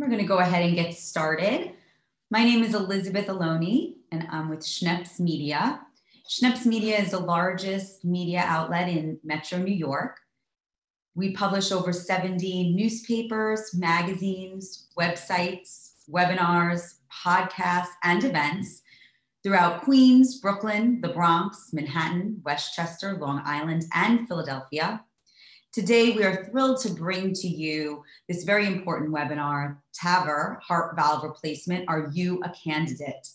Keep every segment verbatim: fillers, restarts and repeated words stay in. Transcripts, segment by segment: We're going to go ahead and get started. My name is Elizabeth Aloney, and I'm with Schneps Media. Schneps Media is the largest media outlet in Metro New York. We publish over seventy newspapers, magazines, websites, webinars, podcasts, and events throughout Queens, Brooklyn, the Bronx, Manhattan, Westchester, Long Island, and Philadelphia. Today, we are thrilled to bring to you this very important webinar, T A V R, Heart Valve Replacement, Are You a Candidate?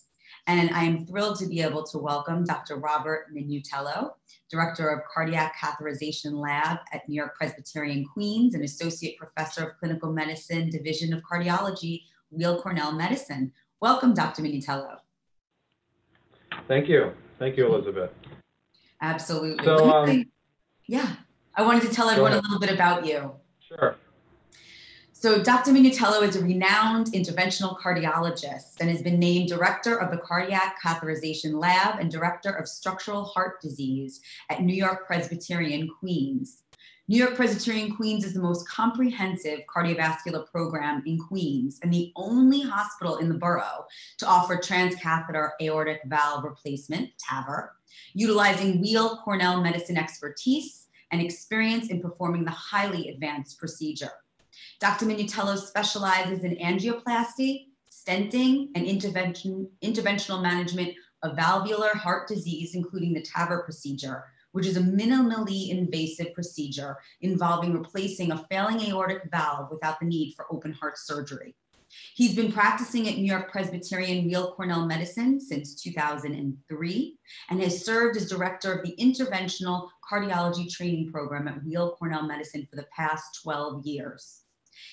And I am thrilled to be able to welcome Doctor Robert Minutello, Director of Cardiac Catheterization Lab at New York Presbyterian Queens and Associate Professor of Clinical Medicine, Division of Cardiology, Weill Cornell Medicine. Welcome, Doctor Minutello. Thank you. Thank you, Elizabeth. Absolutely. So, um, yeah, I wanted to tell everyone a little bit about you. Sure. So Doctor Minutello is a renowned interventional cardiologist and has been named Director of the Cardiac Catheterization Lab and Director of Structural Heart Disease at New York Presbyterian Queens. New York Presbyterian Queens is the most comprehensive cardiovascular program in Queens and the only hospital in the borough to offer transcatheter aortic valve replacement, T A V R, utilizing Weill Cornell Medicine expertise and experience in performing the highly advanced procedure. Doctor Minutello specializes in angioplasty, stenting, and intervention, interventional management of valvular heart disease, including the T A V R procedure, which is a minimally invasive procedure involving replacing a failing aortic valve without the need for open heart surgery. He's been practicing at New York Presbyterian Weill Cornell Medicine since two thousand three and has served as director of the Interventional Cardiology Training Program at Weill Cornell Medicine for the past twelve years.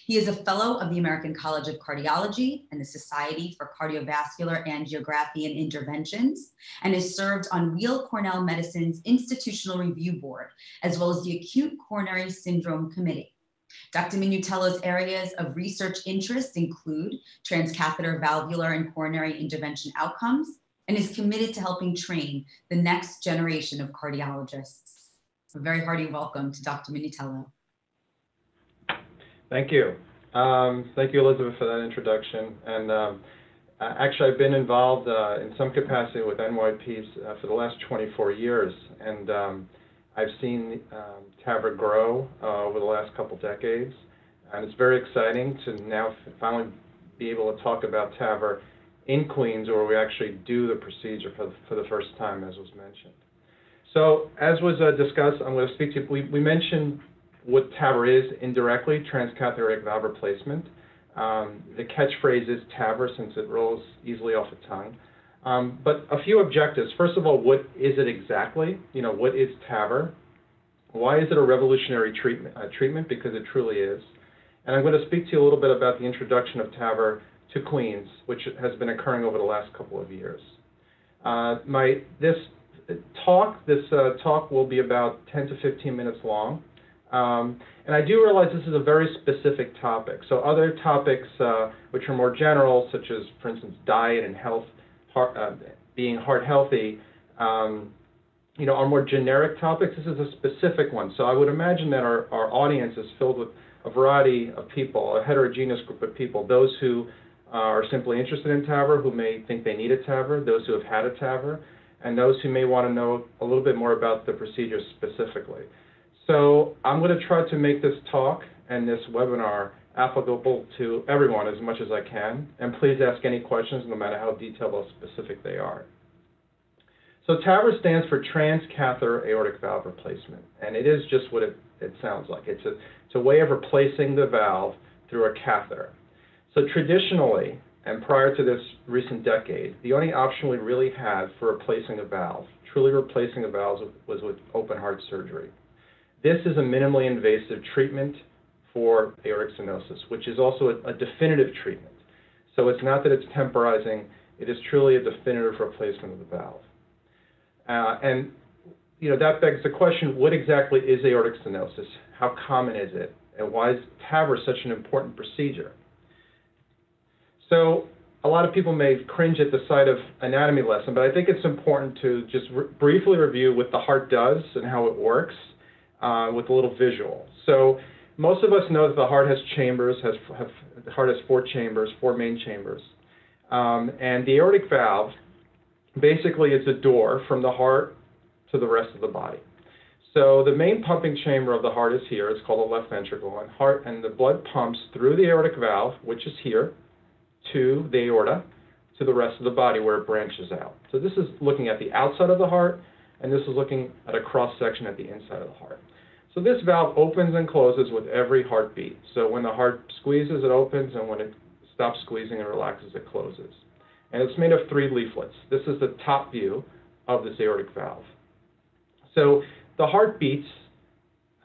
He is a fellow of the American College of Cardiology and the Society for Cardiovascular Angiography and Interventions, and has served on Weill Cornell Medicine's Institutional Review Board, as well as the Acute Coronary Syndrome Committee. Doctor Minutello's areas of research interest include transcatheter valvular and coronary intervention outcomes, and is committed to helping train the next generation of cardiologists. A very hearty welcome to Doctor Minutello. Thank you. Um, thank you, Elizabeth, for that introduction. And um, actually, I've been involved uh, in some capacity with N Y Ps uh, for the last twenty-four years. And um, I've seen um, T A V R grow uh, over the last couple decades, and it's very exciting to now finally be able to talk about T A V R in Queens, where we actually do the procedure for the, for the first time, as was mentioned. So as was uh, discussed, I'm going to speak to you. We, we mentioned what T A V R is indirectly, transcatheter valve replacement. Um, the catchphrase is T A V R, since it rolls easily off the tongue. Um, but a few objectives. First of all, what is it exactly? You know, what is T A V R? Why is it a revolutionary treatment, uh, treatment? Because it truly is. And I'm going to speak to you a little bit about the introduction of T A V R to Queens, which has been occurring over the last couple of years. Uh, my, this talk, this uh, talk will be about ten to fifteen minutes long. Um, and I do realize this is a very specific topic. So other topics uh, which are more general, such as, for instance, diet and health, Heart, uh, being heart healthy, um, you know, are more generic topics. This is a specific one. So I would imagine that our, our audience is filled with a variety of people, a heterogeneous group of people, those who uh, are simply interested in T A V R, who may think they need a T A V R, those who have had a T A V R, and those who may want to know a little bit more about the procedure specifically. So I'm going to try to make this talk and this webinar applicable to everyone as much as I can, and please ask any questions no matter how detailed or specific they are. So T A V R stands for transcatheter aortic valve replacement, and it is just what it, it sounds like. It's a, it's a way of replacing the valve through a catheter. So traditionally, and prior to this recent decade, the only option we really had for replacing a valve, truly replacing a valve, was with open heart surgery. This is a minimally invasive treatment for aortic stenosis, which is also a, a definitive treatment. So it's not that it's temporizing, it is truly a definitive replacement of the valve. Uh, and you know, that begs the question, what exactly is aortic stenosis? How common is it? And why is T A V R such an important procedure? So a lot of people may cringe at the sight of anatomy lesson, but I think it's important to just re briefly review what the heart does and how it works uh, with a little visual. So most of us know that the heart has chambers, has, have, the heart has four chambers, four main chambers. Um, and the aortic valve basically is a door from the heart to the rest of the body. So the main pumping chamber of the heart is here. It's called the left ventricle. And, heart, and the blood pumps through the aortic valve, which is here, to the aorta, to the rest of the body where it branches out. So this is looking at the outside of the heart, and this is looking at a cross-section at the inside of the heart. So this valve opens and closes with every heartbeat. So when the heart squeezes, it opens, and when it stops squeezing and relaxes, it closes. And it's made of three leaflets. This is the top view of this aortic valve. So the heart beats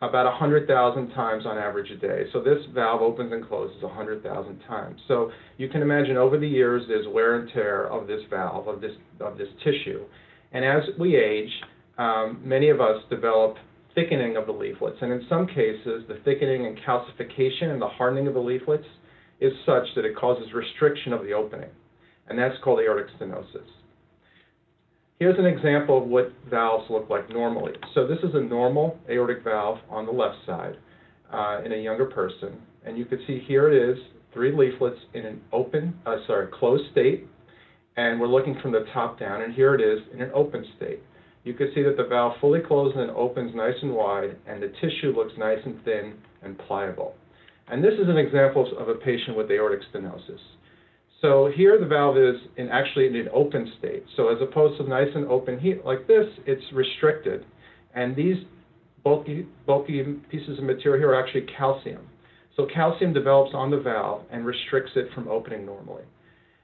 about one hundred thousand times on average a day. So this valve opens and closes one hundred thousand times. So you can imagine over the years there's wear and tear of this valve, of this, of this tissue. And as we age, um, many of us develop thickening of the leaflets, and in some cases, the thickening and calcification and the hardening of the leaflets is such that it causes restriction of the opening, and that's called aortic stenosis. Here's an example of what valves look like normally. So this is a normal aortic valve on the left side uh, in a younger person, and you can see here it is, three leaflets in an open, uh, sorry, closed state, and we're looking from the top down, and here it is in an open state. You can see that the valve fully closes and opens nice and wide, and the tissue looks nice and thin and pliable. And this is an example of a patient with aortic stenosis. So here the valve is in actually in an open state. So as opposed to nice and open heat like this, it's restricted. And these bulky, bulky pieces of material here are actually calcium. So calcium develops on the valve and restricts it from opening normally.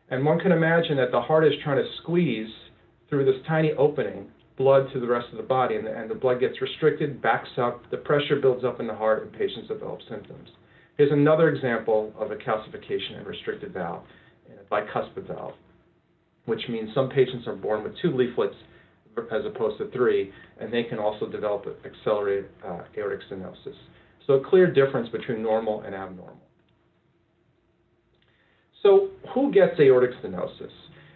And one can imagine that the heart is trying to squeeze through this tiny opening blood to the rest of the body, and the, and the blood gets restricted, backs up, the pressure builds up in the heart, and patients develop symptoms. Here's another example of a calcification and restricted valve, a bicuspid valve, which means some patients are born with two leaflets as opposed to three, and they can also develop accelerated uh, aortic stenosis. So a clear difference between normal and abnormal. So who gets aortic stenosis?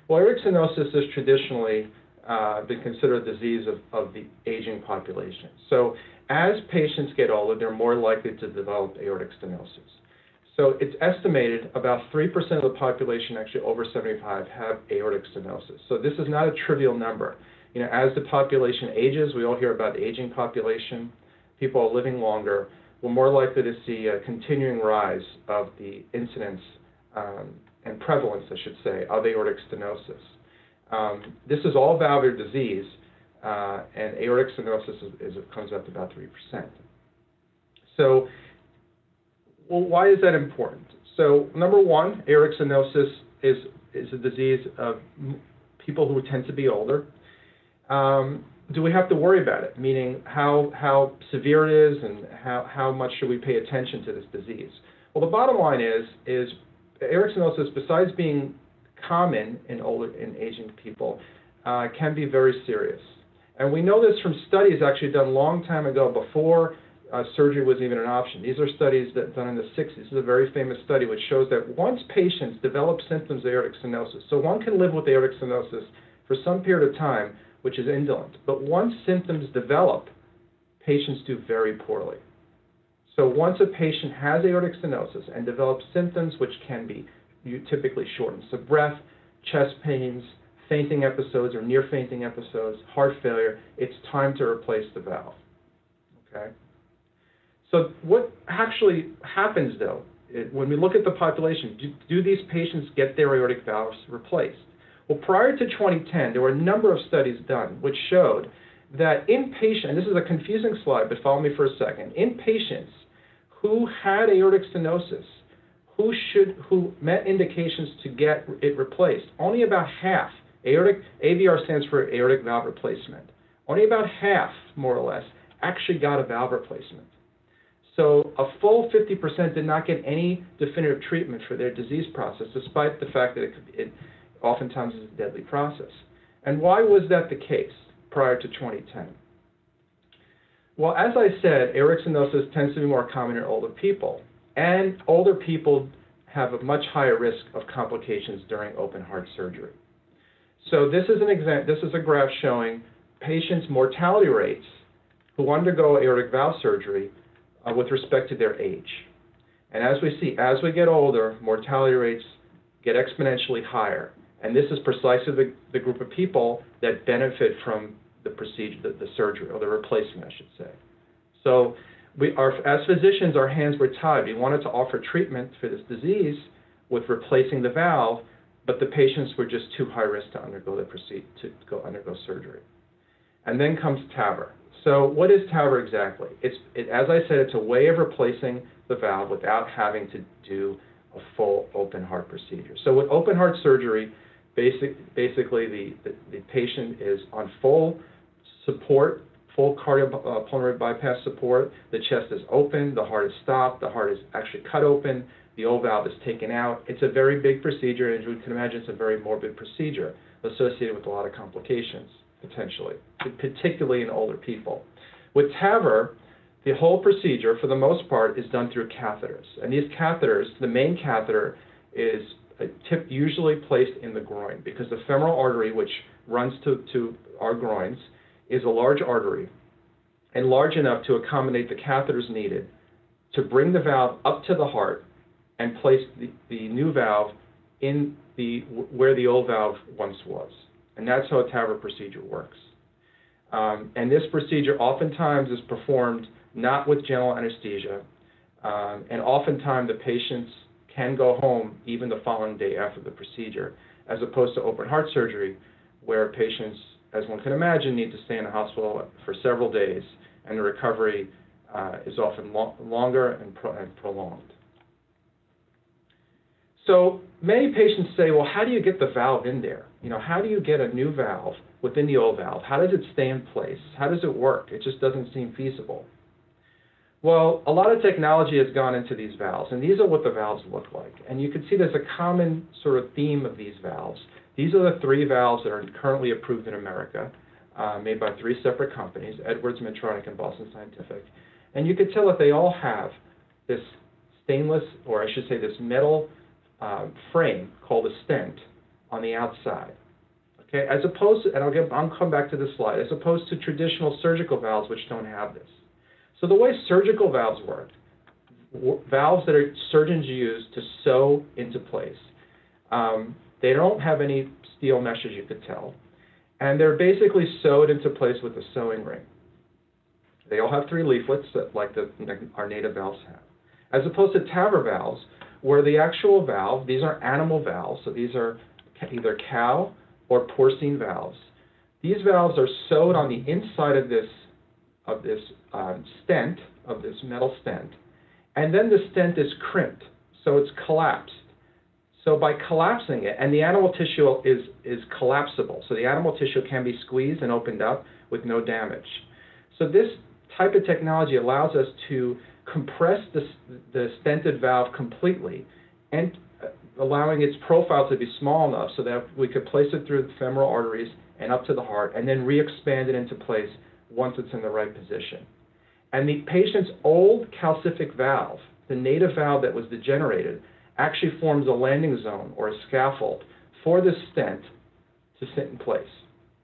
Well, aortic stenosis is traditionally Uh, been considered a disease of, of the aging population. So as patients get older, they're more likely to develop aortic stenosis. So it's estimated about three percent of the population actually over seventy-five have aortic stenosis. So this is not a trivial number. You know, as the population ages, we all hear about the aging population, people are living longer, we're more likely to see a continuing rise of the incidence um, and prevalence, I should say, of aortic stenosis. Um, this is all valvular disease, uh, and aortic stenosis is, is, comes up to about three percent. So, well, why is that important? So, number one, aortic stenosis is, is a disease of people who tend to be older. Um, do we have to worry about it? Meaning, how, how severe it is, and how, how much should we pay attention to this disease? Well, the bottom line is, is aortic stenosis, besides being common in older and aging people, uh, can be very serious. And we know this from studies actually done a long time ago before uh, surgery was even an option. These are studies that done in the sixties. This is a very famous study which shows that once patients develop symptoms of aortic stenosis, so one can live with aortic stenosis for some period of time, which is indolent. But once symptoms develop, patients do very poorly. So once a patient has aortic stenosis and develops symptoms which can be you typically shorten. So breath, chest pains, fainting episodes or near fainting episodes, heart failure, it's time to replace the valve, okay? So what actually happens though, it, when we look at the population, do, do these patients get their aortic valves replaced? Well, prior to twenty ten, there were a number of studies done which showed that in patients, and this is a confusing slide, but follow me for a second, in patients who had aortic stenosis, Who, should, who met indications to get it replaced, only about half, aortic, A V R stands for aortic valve replacement, only about half, more or less, actually got a valve replacement. So a full fifty percent did not get any definitive treatment for their disease process, despite the fact that it, it oftentimes is a deadly process. And why was that the case prior to twenty ten? Well, as I said, aortic stenosis tends to be more common in older people. And older people have a much higher risk of complications during open heart surgery. So this is an example, this is a graph showing patients' mortality rates who undergo aortic valve surgery uh, with respect to their age. And as we see, as we get older, mortality rates get exponentially higher. And this is precisely the, the group of people that benefit from the procedure, the, the surgery, or the replacement, I should say. So we are, as physicians, our hands were tied. We wanted to offer treatment for this disease with replacing the valve, but the patients were just too high risk to undergo the procedure, to go undergo surgery. And then comes TAVR. So what is TAVR exactly? It's, it, as I said, it's a way of replacing the valve without having to do a full open heart procedure. So with open heart surgery, basic, basically the, the, the patient is on full support, full cardiopulmonary uh, bypass support. The chest is open, the heart is stopped, the heart is actually cut open, the old valve is taken out. It's a very big procedure, and as you can imagine, it's a very morbid procedure associated with a lot of complications, potentially, particularly in older people. With TAVR, the whole procedure, for the most part, is done through catheters. And these catheters, the main catheter is a tip usually placed in the groin, because the femoral artery, which runs to, to our groins, is a large artery and large enough to accommodate the catheters needed to bring the valve up to the heart and place the, the new valve in the, where the old valve once was. And that's how a TAVR procedure works. Um, and this procedure oftentimes is performed not with general anesthesia, um, and oftentimes the patients can go home even the following day after the procedure, as opposed to open heart surgery, where patients, as one can imagine, need to stay in the hospital for several days, and the recovery uh, is often lo longer and, pro and prolonged. So many patients say, well, how do you get the valve in there? You know, how do you get a new valve within the old valve? How does it stay in place? How does it work? It just doesn't seem feasible. Well, a lot of technology has gone into these valves, and these are what the valves look like. And you can see there's a common sort of theme of these valves. These are the three valves that are currently approved in America, uh, made by three separate companies, Edwards, Medtronic, and Boston Scientific. And you can tell that they all have this stainless, or I should say this metal uh, frame called a stent on the outside. Okay, as opposed to, and I'll, get, I'll come back to this slide, as opposed to traditional surgical valves, which don't have this. So the way surgical valves work, valves that are surgeons use to sew into place, um, they don't have any steel mesh, as you could tell, and they're basically sewed into place with a sewing ring. They all have three leaflets that, like the, our native valves have. As opposed to TAVR valves, where the actual valve, these are animal valves, so these are either cow or porcine valves. These valves are sewed on the inside of this of this um, stent, of this metal stent, and then the stent is crimped, so it's collapsed. So by collapsing it, and the animal tissue is, is collapsible, so the animal tissue can be squeezed and opened up with no damage. So this type of technology allows us to compress the, the stented valve completely, and allowing its profile to be small enough so that we could place it through the femoral arteries and up to the heart, and then re-expand it into place once it's in the right position. And the patient's old calcific valve, the native valve that was degenerated, actually forms a landing zone or a scaffold for the stent to sit in place.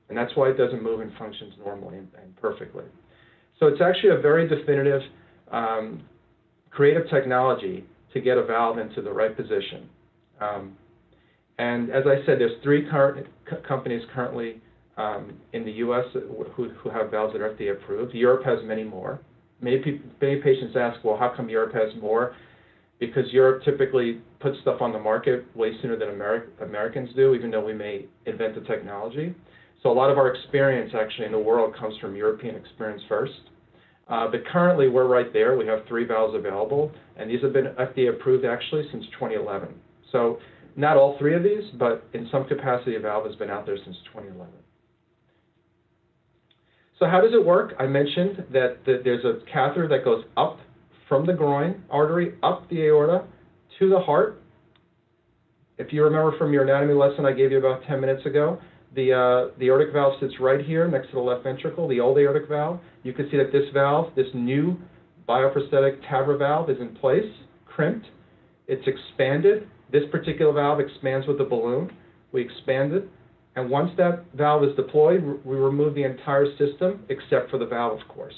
And that's why it doesn't move and functions normally and, and perfectly. So it's actually a very definitive, um, creative technology to get a valve into the right position. Um, and as I said, there's three current companies currently Um, in the U S who, who have valves that are F D A approved. Europe has many more. Many, people, many patients ask, well, how come Europe has more? Because Europe typically puts stuff on the market way sooner than Ameri Americans do, even though we may invent the technology. So a lot of our experience actually in the world comes from European experience first. Uh, but currently we're right there. We have three valves available, and these have been F D A approved actually since twenty eleven. So not all three of these, but in some capacity a valve has been out there since twenty eleven. So how does it work? I mentioned that there's a catheter that goes up from the groin artery, up the aorta, to the heart. If you remember from your anatomy lesson I gave you about ten minutes ago, the, uh, the aortic valve sits right here next to the left ventricle, the old aortic valve. You can see that this valve, this new bioprosthetic TAVR valve is in place, crimped. It's expanded. This particular valve expands with the balloon. We expand it. And once that valve is deployed, we remove the entire system, except for the valve, of course.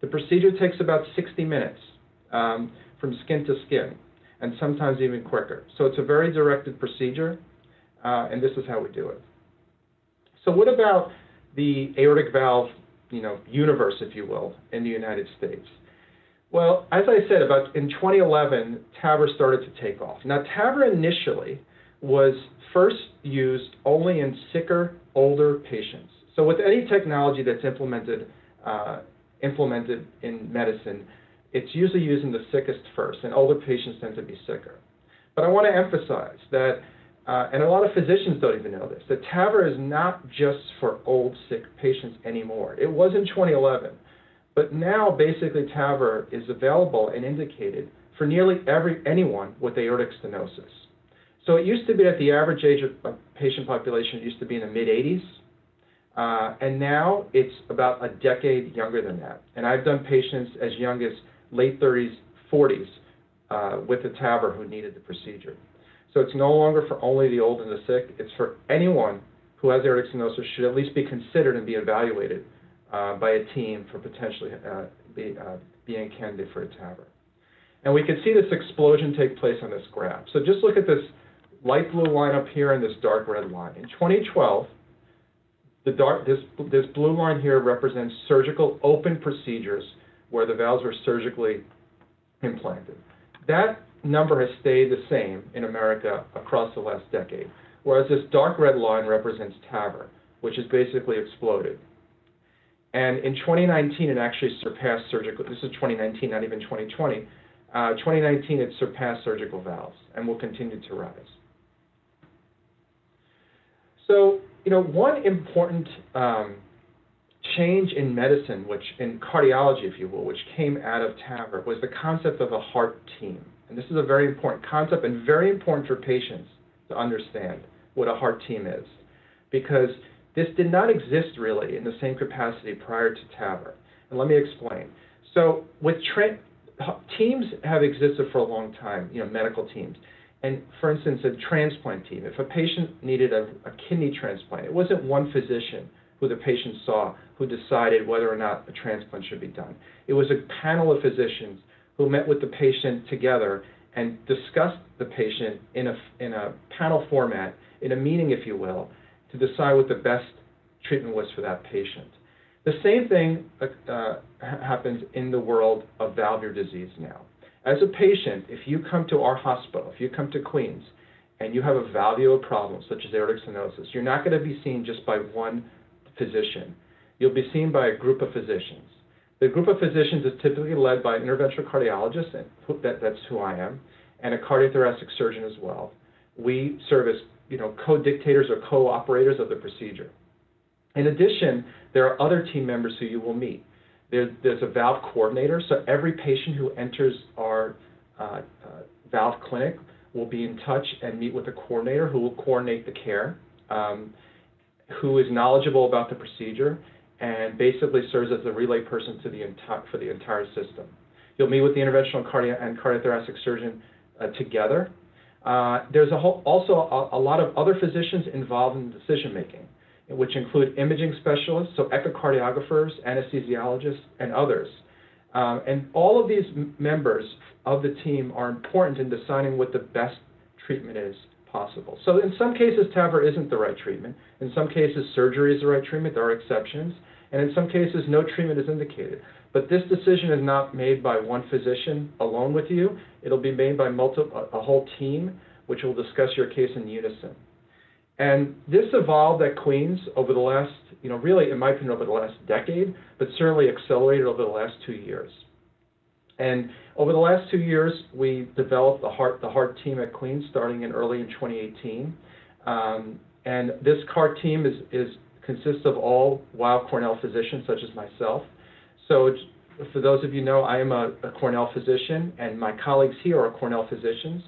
The procedure takes about sixty minutes um, from skin to skin, and sometimes even quicker. So it's a very directed procedure, uh, and this is how we do it. So what about the aortic valve, you know, universe, if you will, in the United States? Well, as I said, about in twenty eleven, TAVR started to take off. Now, TAVR initially was first used only in sicker, older patients. So with any technology that's implemented, uh, implemented in medicine, it's usually used in the sickest first, and older patients tend to be sicker. But I want to emphasize that, uh, and a lot of physicians don't even know this, that TAVR is not just for old, sick patients anymore. It was in twenty eleven, but now basically TAVR is available and indicated for nearly every anyone with aortic stenosis. So it used to be that the average age of patient population used to be in the mid eighties, uh, and now it's about a decade younger than that. And I've done patients as young as late thirties, forties uh, with the TAVR who needed the procedure. So it's no longer for only the old and the sick. It's for anyone who has aortic stenosis should at least be considered and be evaluated uh, by a team for potentially uh, be, uh, being a candidate for a TAVR. And we can see this explosion take place on this graph. So just look at this light blue line up here and this dark red line. In twenty twelve, the dark, this, this blue line here represents surgical open procedures where the valves were surgically implanted. That number has stayed the same in America across the last decade, whereas this dark red line represents TAVR, which has basically exploded. And in twenty nineteen, it actually surpassed surgical, this is twenty nineteen, not even twenty twenty, uh, twenty nineteen it surpassed surgical valves and will continue to rise. So, you know, one important um, change in medicine, which in cardiology, if you will, which came out of TAVR was the concept of a heart team. And this is a very important concept and very important for patients to understand what a heart team is, because this did not exist really in the same capacity prior to TAVR. And let me explain. So with teams have existed for a long time, you know, medical teams. And for instance, a transplant team, if a patient needed a, a kidney transplant, it wasn't one physician who the patient saw, who decided whether or not a transplant should be done. It was a panel of physicians who met with the patient together and discussed the patient in a, in a panel format, in a meeting, if you will, to decide what the best treatment was for that patient. The same thing uh, happens in the world of valvular disease now. As a patient, if you come to our hospital, if you come to Queens, and you have a valvular problem, such as aortic stenosis, you're not going to be seen just by one physician. You'll be seen by a group of physicians. The group of physicians is typically led by an interventional cardiologist, and that, that's who I am, and a cardiothoracic surgeon as well. We serve as, you know, co-dictators or co-operators of the procedure. In addition, there are other team members who you will meet. There, there's a valve coordinator, so every patient who enters our uh, uh, valve clinic will be in touch and meet with a coordinator who will coordinate the care. Um, who is knowledgeable about the procedure and basically serves as a relay person to the entire, for the entire system. You'll meet with the interventional cardio and cardiothoracic surgeon uh, together. Uh, there's a whole, also a, a lot of other physicians involved in decision-making, which include imaging specialists, so echocardiographers, anesthesiologists, and others. Um, and all of these members of the team are important in deciding what the best treatment is possible. So in some cases, TAVR isn't the right treatment. In some cases, surgery is the right treatment. There are exceptions. And in some cases, no treatment is indicated. But this decision is not made by one physician alone with you. It'll be made by multiple, a whole team, which will discuss your case in unison. And this evolved at Queens over the last, you know, really, in my opinion, over the last decade, but certainly accelerated over the last two years. And over the last two years, we developed the heart, the heart team at Queens, starting in early in twenty eighteen. Um, and this heart team is, is consists of all Weill Cornell physicians, such as myself. So for those of you know, I am a, a Cornell physician, and my colleagues here are Cornell physicians.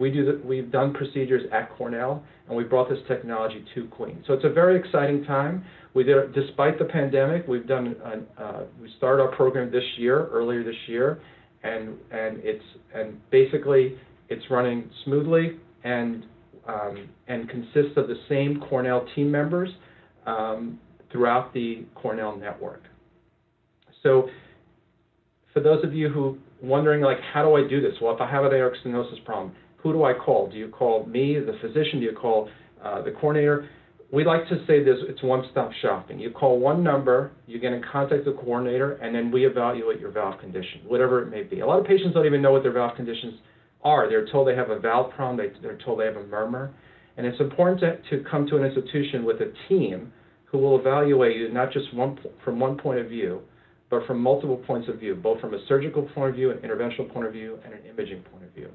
We do the, we've done procedures at Cornell, and we brought this technology to Queens. So it's a very exciting time. We did, despite the pandemic, we've done an, uh, we started our program this year, earlier this year. And, and it's and basically it's running smoothly and um, and consists of the same Cornell team members um, throughout the Cornell network. So for those of you who wondering, like, how do I do this? Well, if I have an aortic stenosis problem, who do I call? Do you call me, the physician? Do you call uh, the coordinator? We like to say this, it's one-stop shopping. You call one number, you get in contact with the coordinator, and then we evaluate your valve condition, whatever it may be. A lot of patients don't even know what their valve conditions are. They're told they have a valve problem, they, they're told they have a murmur. And it's important to, to come to an institution with a team who will evaluate you, not just one, from one point of view, but from multiple points of view, both from a surgical point of view, an interventional point of view, and an imaging point of view.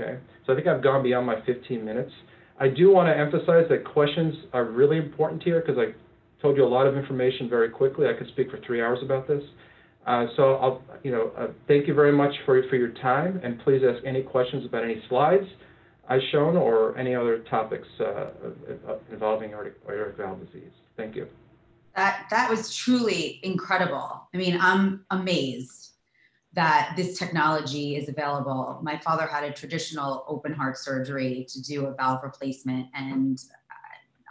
Okay, so I think I've gone beyond my fifteen minutes. I do want to emphasize that questions are really important here because I told you a lot of information very quickly. I could speak for three hours about this. Uh, so I'll, you know, uh, thank you very much for, for your time, and please ask any questions about any slides I've shown or any other topics uh, involving aortic, aortic valve disease. Thank you. That, that was truly incredible. I mean, I'm amazed that this technology is available. My father had a traditional open heart surgery to do a valve replacement, and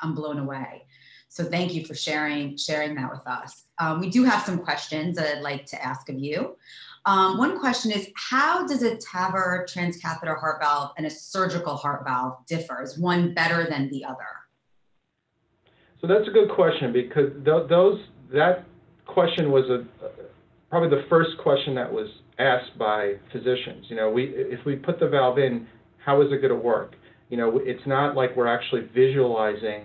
I'm blown away. So thank you for sharing, sharing that with us. Um, we do have some questions that I'd like to ask of you. Um, one question is, how does a T A V R transcatheter heart valve and a surgical heart valve differ? Is one better than the other? So that's a good question, because th those that question was a, uh, probably the first question that was asked by physicians. You know, we if we put the valve in, how is it going to work? You know, it's not like we're actually visualizing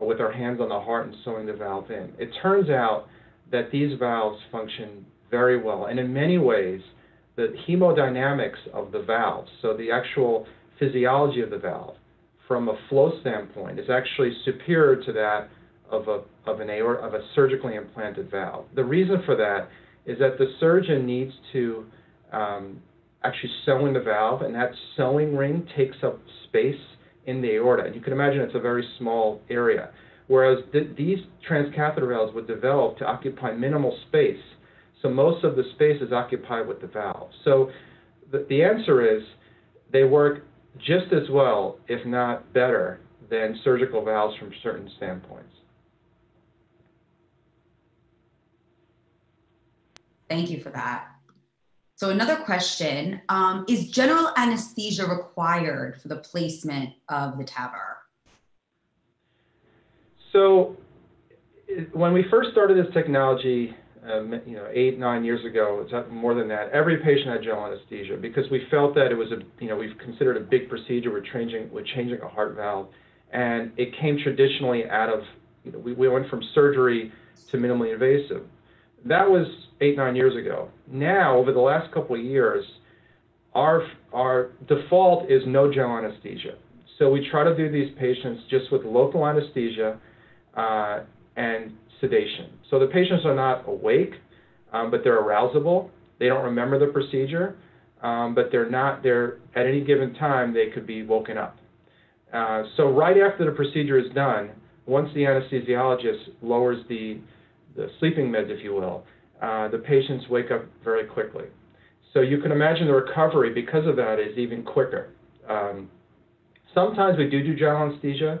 with our hands on the heart and sewing the valve in. It turns out that these valves function very well, and in many ways, the hemodynamics of the valve, so the actual physiology of the valve, from a flow standpoint, is actually superior to that of a of an aortic, of a surgically implanted valve. The reason for that is that the surgeon needs to um, actually sew in the valve, and that sewing ring takes up space in the aorta. And you can imagine it's a very small area, whereas th these transcatheter valves would develop to occupy minimal space. So most of the space is occupied with the valve. So the, the answer is they work just as well, if not better, than surgical valves from certain standpoints. Thank you for that. So another question, um, is general anesthesia required for the placement of the T A V R? So when we first started this technology, Um, you know, eight, nine years ago, it's more than that, every patient had general anesthesia because we felt that it was a, you know, we've considered a big procedure, we're changing, we're changing a heart valve, and it came traditionally out of, you know, we, we went from surgery to minimally invasive. That was eight, nine years ago. Now, over the last couple of years, our, our default is no general anesthesia. So we try to do these patients just with local anesthesia uh, and sedation. So the patients are not awake, um, but they're arousable. They don't remember the procedure, um, but they're not, they're, at any given time, they could be woken up. Uh, so right after the procedure is done, once the anesthesiologist lowers the, the sleeping meds, if you will, uh, the patients wake up very quickly. So you can imagine the recovery because of that is even quicker. Um, sometimes we do do general anesthesia.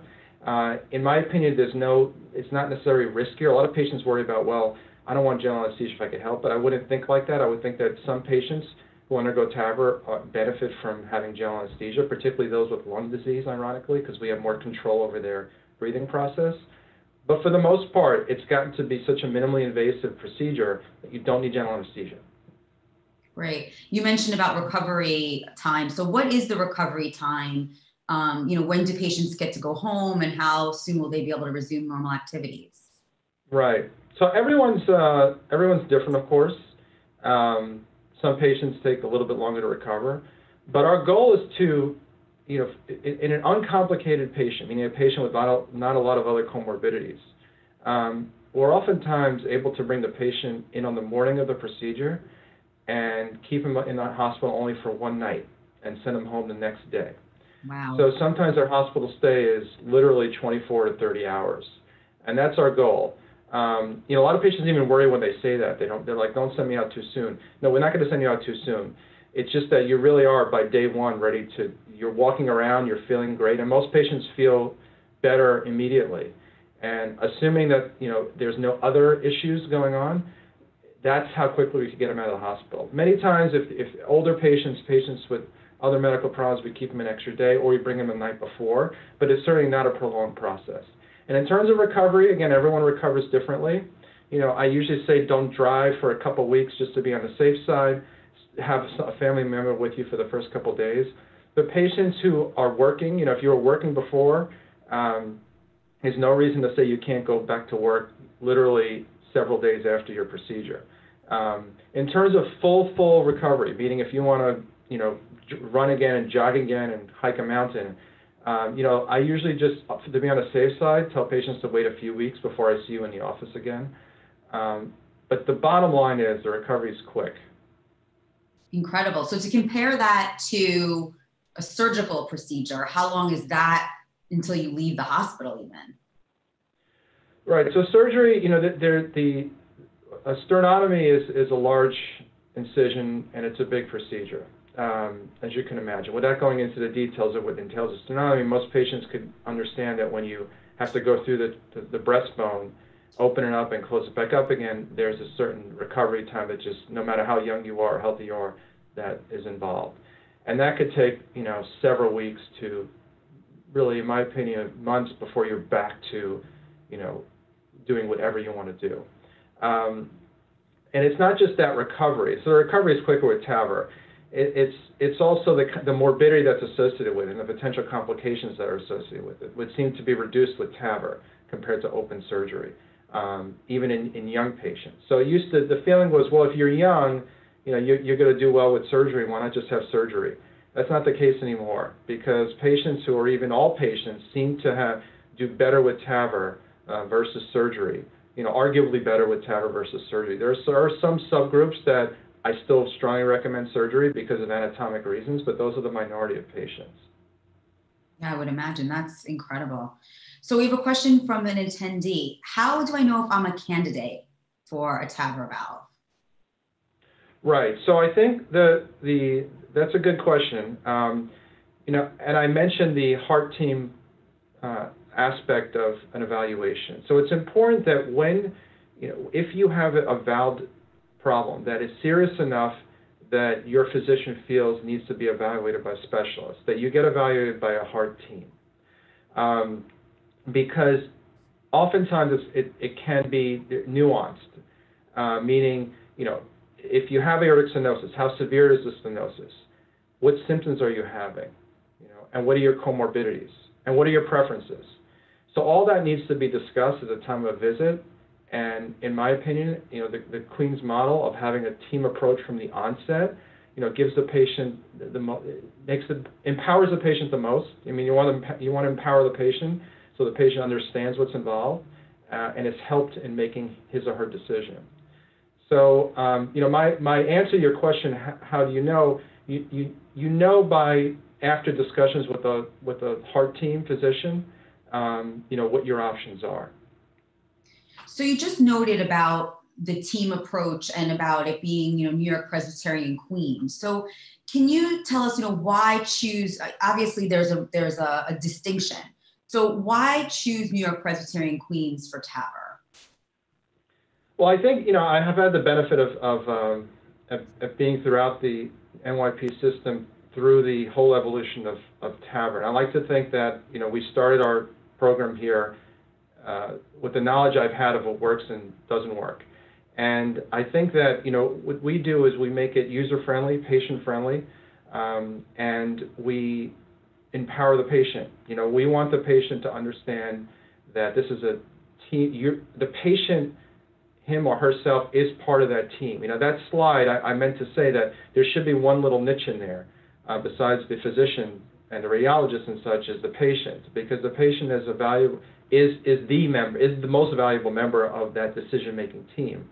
Uh, in my opinion, there's no, it's not necessarily riskier. A lot of patients worry about, well, I don't want general anesthesia if I could help, but I wouldn't think like that. I would think that some patients who undergo T A V R uh, benefit from having general anesthesia, particularly those with lung disease, ironically, because we have more control over their breathing process. But for the most part, it's gotten to be such a minimally invasive procedure that you don't need general anesthesia. Great. You mentioned about recovery time. So what is the recovery time? Um, you know, when do patients get to go home, and how soon will they be able to resume normal activities? Right. So everyone's uh, everyone's different, of course. Um, some patients take a little bit longer to recover, but our goal is to, you know, in, in an uncomplicated patient, meaning a patient with not a, not a lot of other comorbidities, um, we're oftentimes able to bring the patient in on the morning of the procedure and keep him in the hospital only for one night and send him home the next day. Wow. So sometimes our hospital stay is literally twenty-four to thirty hours, and that's our goal. Um, you know, a lot of patients even worry when they say that. They don't, they're like, don't send me out too soon. No, we're not going to send you out too soon. It's just that you really are by day one ready to, you're walking around, you're feeling great, and most patients feel better immediately. And assuming that, you know, there's no other issues going on, that's how quickly we could get them out of the hospital. Many times, if, if older patients, patients with other medical problems, we keep them an extra day, or we bring them the night before, but it's certainly not a prolonged process. And in terms of recovery, again, everyone recovers differently. You know, I usually say don't drive for a couple weeks just to be on the safe side. Have a family member with you for the first couple days. The patients who are working, you know, if you were working before, um, there's no reason to say you can't go back to work literally several days after your procedure. Um, in terms of full, full recovery, meaning if you want to, you know, run again and jog again and hike a mountain, um, you know, I usually just, to be on the safe side, tell patients to wait a few weeks before I see you in the office again. Um, but the bottom line is the recovery is quick. Incredible. So to compare that to a surgical procedure, how long is that until you leave the hospital even? Right. So surgery, you know, the, the, the a sternotomy is, is a large incision, and it's a big procedure, um, as you can imagine. Without going into the details of what entails a sternotomy, most patients could understand that when you have to go through the, the, the breastbone, open it up and close it back up again, there's a certain recovery time that just, no matter how young you are or healthy you are, that is involved. And that could take, you know, several weeks to really, in my opinion, months before you're back to, you know, doing whatever you want to do. Um, and it's not just that recovery. So the recovery is quicker with TAVR. It, it's, it's also the, the morbidity that's associated with it and the potential complications that are associated with it, which seem to be reduced with TAVR compared to open surgery. Um, even in, in young patients. So it used to, the feeling was, well, if you're young, you know, you're, you're going to do well with surgery. Why not just have surgery? That's not the case anymore, because patients who are, even all patients, seem to have, do better with TAVR uh, versus surgery, you know, arguably better with TAVR versus surgery. There are some subgroups that I still strongly recommend surgery because of anatomic reasons, but those are the minority of patients. Yeah, I would imagine. That's incredible. So we have a question from an attendee. How do I know if I'm a candidate for a TAVR valve? Right. So I think the, the, that's a good question. Um, you know, and I mentioned the heart team uh, aspect of an evaluation. So it's important that when, you know, if you have a valve problem that is serious enough that your physician feels needs to be evaluated by specialists, that you get evaluated by a heart team. Um, because oftentimes it's, it, it can be nuanced, uh, meaning, you know, if you have aortic stenosis, how severe is the stenosis? What symptoms are you having? You know, and what are your comorbidities? And what are your preferences? So all that needs to be discussed at the time of a visit. And in my opinion, you know, the, the Queen's model of having a team approach from the onset, you know, gives the patient the most, makes the, empowers the patient the most. I mean, you want to, you want to empower the patient so the patient understands what's involved uh, and is helped in making his or her decision. So, um, you know, my, my answer to your question, how, how do you know? You, you, you know by, after discussions with a, with a heart team physician, um, you know, what your options are. So you just noted about the team approach and about it being, you know, New York Presbyterian Queens. So can you tell us, you know, why choose, obviously there's a, there's a, a distinction. So why choose New York Presbyterian Queens for TAVR? Well, I think, you know, I have had the benefit of, of, um, of, of being throughout the N Y P system through the whole evolution of, of TAVR. And I like to think that, you know, we started our program here Uh, with the knowledge I've had of what works and doesn't work. And I think that, you know, what we do is we make it user-friendly, patient-friendly, um, and we empower the patient. You know, we want the patient to understand that this is a team. You're, the patient, him or herself, is part of that team. You know, that slide, I, I meant to say that there should be one little niche in there, uh, besides the physician and the radiologist and such, is the patient, because the patient is a valuable, is, is the member, is the most valuable member of that decision-making team.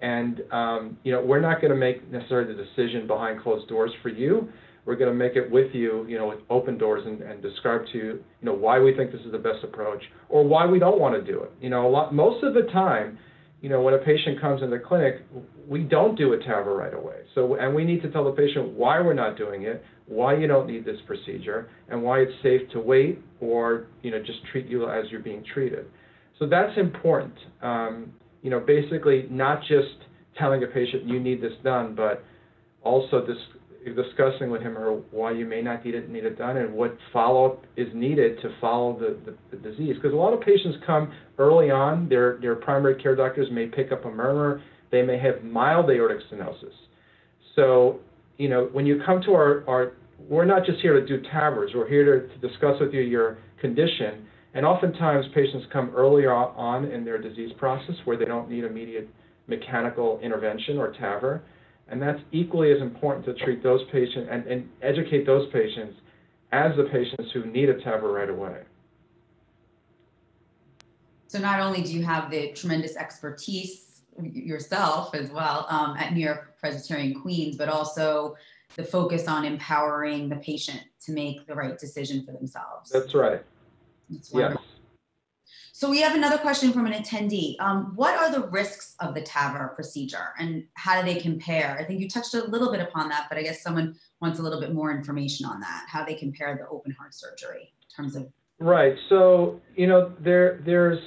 And, um, you know, we're not going to make necessarily the decision behind closed doors for you. We're going to make it with you, you know, with open doors, and, and describe to you, you know, why we think this is the best approach or why we don't want to do it. You know, a lot, most of the time, you know, when a patient comes in the clinic, we don't do a TAVR right away. So, and we need to tell the patient why we're not doing it, why you don't need this procedure, and why it's safe to wait or, you know, just treat you as you're being treated. So that's important. Um, you know, basically not just telling a patient you need this done, but also dis discussing with him or why you may not need it, need it done, and what follow-up is needed to follow the, the, the disease. Because a lot of patients come early on, their, their primary care doctors may pick up a murmur, they may have mild aortic stenosis. So, you know, when you come to our, our we're not just here to do TAVRs, we're here to, to discuss with you your condition. And oftentimes patients come earlier on in their disease process where they don't need immediate mechanical intervention or TAVR. And that's equally as important to treat those patients and, and educate those patients as the patients who need a TAVR right away. So not only do you have the tremendous expertise yourself as well um, at New York Presbyterian Queens, but also the focus on empowering the patient to make the right decision for themselves. That's right. That's wonderful. Yes. So we have another question from an attendee. Um, what are the risks of the TAVR procedure and how do they compare? I think you touched a little bit upon that, but I guess someone wants a little bit more information on that, how they compare the open heart surgery in terms of. Right, so, you know, there, there's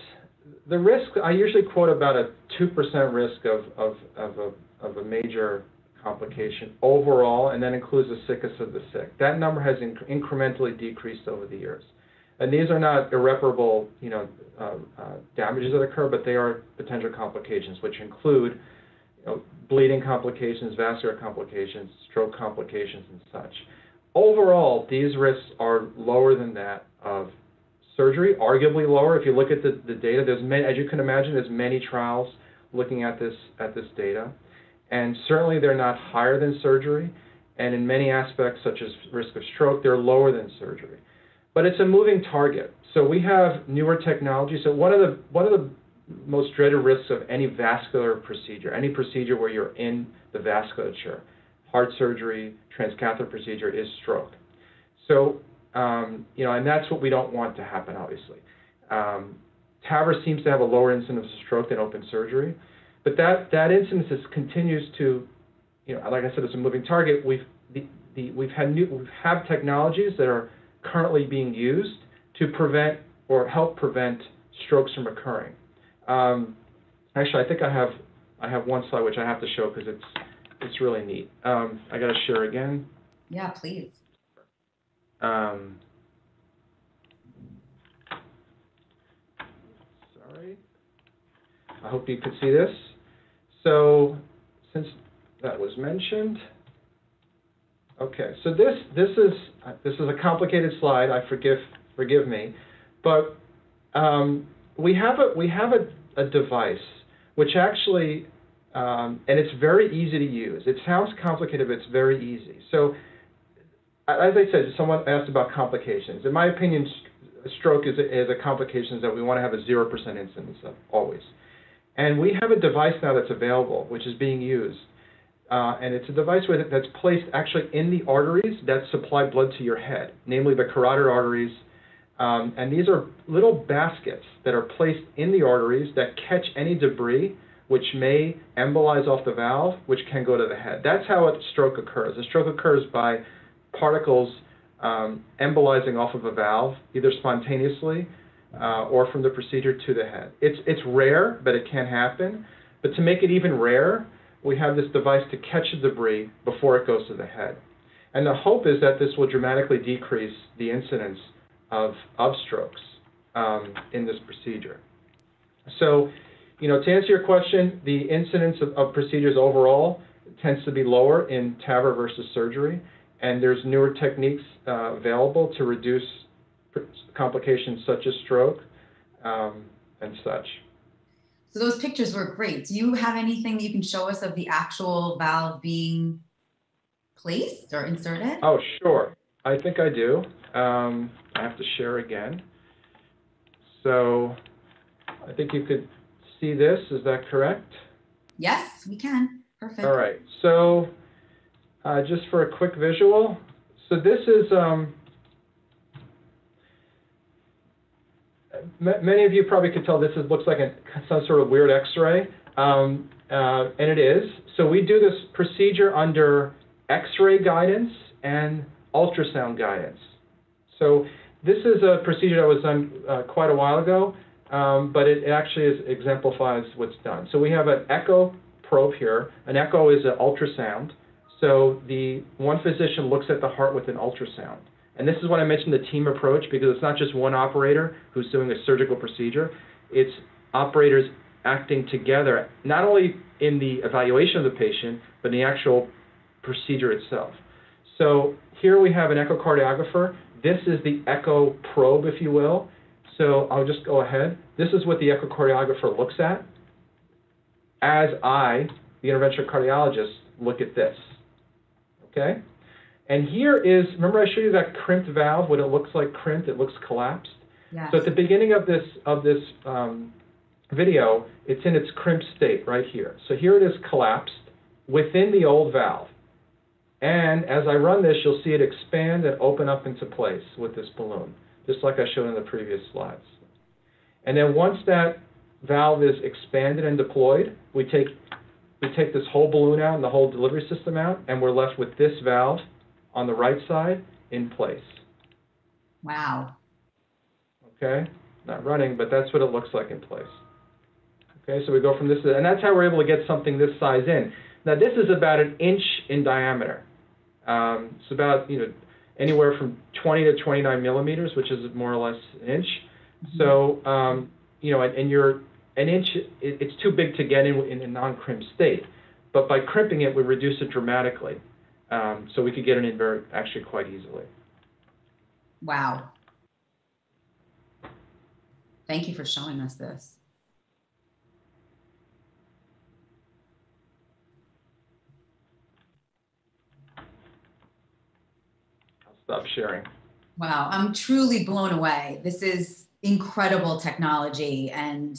the risk, I usually quote about a two percent risk of, of, of, a, of a major complication overall, and that includes the sickest of the sick. That number has inc incrementally decreased over the years. And these are not irreparable, you know, uh, uh, damages that occur, but they are potential complications, which include, you know, bleeding complications, vascular complications, stroke complications, and such. Overall, these risks are lower than that of surgery, arguably lower. If you look at the, the data, there's many, as you can imagine, there's many trials looking at this at this data, and certainly they're not higher than surgery. And in many aspects, such as risk of stroke, they're lower than surgery. But it's a moving target. So we have newer technology. So one of the one of the most dreaded risks of any vascular procedure, any procedure where you're in the vasculature, heart surgery, transcatheter procedure, is stroke. So um, you know, and that's what we don't want to happen, obviously. Um, TAVR seems to have a lower incidence of stroke than open surgery, but that that incidence is, continues to, you know, like I said, it's a moving target. We've the, the we've had new we have technologies that are currently being used to prevent or help prevent strokes from occurring. Um, actually, I think I have I have one slide which I have to show because it's it's really neat. Um, I got to share again. Yeah, please. Um, sorry. I hope you could see this. So, since that was mentioned. Okay, so this this is this is a complicated slide. I forgive forgive me, but um, we have a we have a, a device which actually um, and it's very easy to use. It sounds complicated, but it's very easy. So, as I said, someone asked about complications. In my opinion, st stroke is a, is a complication that we want to have a zero percent incidence of always, and we have a device now that's available, which is being used. Uh, and it's a device with it that's placed actually in the arteries that supply blood to your head, namely the carotid arteries. Um, and these are little baskets that are placed in the arteries that catch any debris which may embolize off the valve, which can go to the head. That's how a stroke occurs. A stroke occurs by particles um, embolizing off of a valve, either spontaneously uh, or from the procedure to the head. It's, it's rare, but it can happen. But to make it even rarer, we have this device to catch the debris before it goes to the head. And the hope is that this will dramatically decrease the incidence of, of strokes um, in this procedure. So, you know, to answer your question, the incidence of, of procedures overall tends to be lower in TAVR versus surgery, and there's newer techniques uh, available to reduce complications such as stroke um, and such. So those pictures were great. Do you have anything that you can show us of the actual valve being placed or inserted? Oh, sure. I think I do. Um, I have to share again. So I think you could see this. Is that correct? Yes, we can. Perfect. All right. So uh, just for a quick visual. So this is... Um, many of you probably could tell this is, looks like a, some sort of weird X-ray, um, uh, and it is. So we do this procedure under X-ray guidance and ultrasound guidance. So this is a procedure that was done uh, quite a while ago, um, but it actually is, exemplifies what's done. So we have an echo probe here. An echo is an ultrasound. So the one physician looks at the heart with an ultrasound. And this is when I mentioned the team approach, because it's not just one operator who's doing a surgical procedure. It's operators acting together, not only in the evaluation of the patient, but in the actual procedure itself. So here we have an echocardiographer. This is the echo probe, if you will. So I'll just go ahead. This is what the echocardiographer looks at as I, the interventional cardiologist, look at this, okay? And here is, remember I showed you that crimped valve, what it looks like crimped, it looks collapsed. Yes. So at the beginning of this, of this um, video, it's in its crimped state right here. So here it is collapsed within the old valve. And as I run this, you'll see it expand and open up into place with this balloon, just like I showed in the previous slides. And then once that valve is expanded and deployed, we take, we take this whole balloon out and the whole delivery system out, and we're left with this valve on the right side in place. Wow. Okay, not running, but that's what it looks like in place. Okay, so we go from this, and that's how we're able to get something this size in. Now this is about an inch in diameter. Um, it's about, you know, anywhere from twenty to twenty-nine millimeters, which is more or less an inch. Mm-hmm. So, um, you know, and, and you're an inch, it, it's too big to get in, in a non-crimped state, but by crimping it, we reduce it dramatically. Um, so we could get an invert actually quite easily. Wow. Thank you for showing us this. Stop sharing. Wow, I'm truly blown away. This is incredible technology. And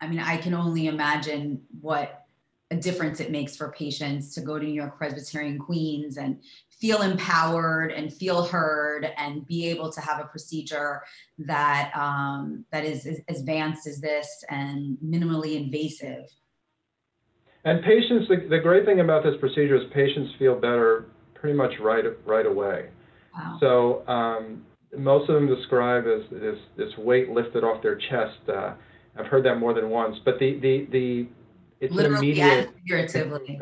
I mean, I can only imagine what a difference it makes for patients to go to New York Presbyterian Queens and feel empowered and feel heard and be able to have a procedure that, um, that is as advanced as this and minimally invasive. And patients, the, the great thing about this procedure is patients feel better pretty much right, right away. Wow. So um, most of them describe as this, this weight lifted off their chest. Uh, I've heard that more than once, but the, the, the it's literally immediate, figuratively.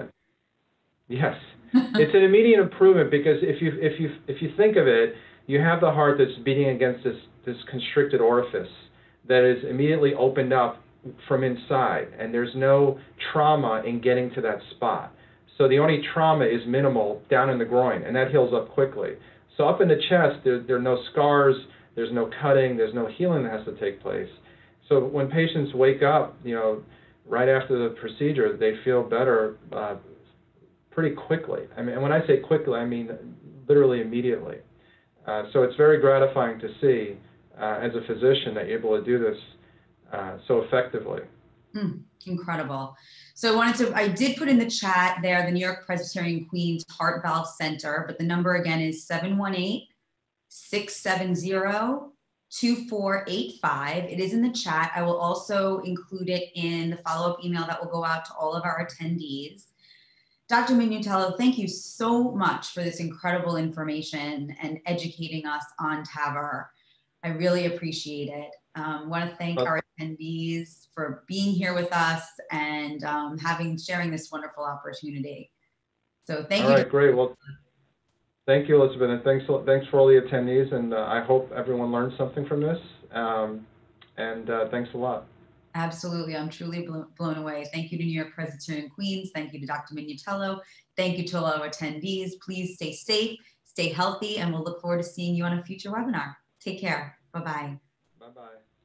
Yes, it's an immediate improvement, because if you, if you, if you think of it, you have the heart that's beating against this, this constricted orifice that is immediately opened up from inside, and there's no trauma in getting to that spot. So the only trauma is minimal down in the groin, and that heals up quickly. So up in the chest, there, there are no scars, there's no cutting, there's no healing that has to take place. So when patients wake up, you know, right after the procedure, they feel better uh, pretty quickly. I mean, and when I say quickly, I mean literally immediately. Uh, so it's very gratifying to see uh, as a physician that you're able to do this uh, so effectively. Mm, incredible. So I wanted to, I did put in the chat there, the New York Presbyterian Queens Heart Valve Center, but the number again is seven one eight, six seven zero, two four eight five. It is in the chat. I will also include it in the follow-up email that will go out to all of our attendees. Doctor Minutello, thank you so much for this incredible information and educating us on T A V R. I really appreciate it. Um, want to thank our attendees for being here with us and um, having sharing this wonderful opportunity. So thank all you. All right, great. Well, thank you, Elizabeth, and thanks thanks for all the attendees. And uh, I hope everyone learned something from this. Um, and uh, thanks a lot. Absolutely, I'm truly blown, blown away. Thank you to New York Presbyterian Queens. Thank you to Doctor Minutello. Thank you to all our attendees. Please stay safe, stay healthy, and we'll look forward to seeing you on a future webinar. Take care. Bye bye. Bye bye.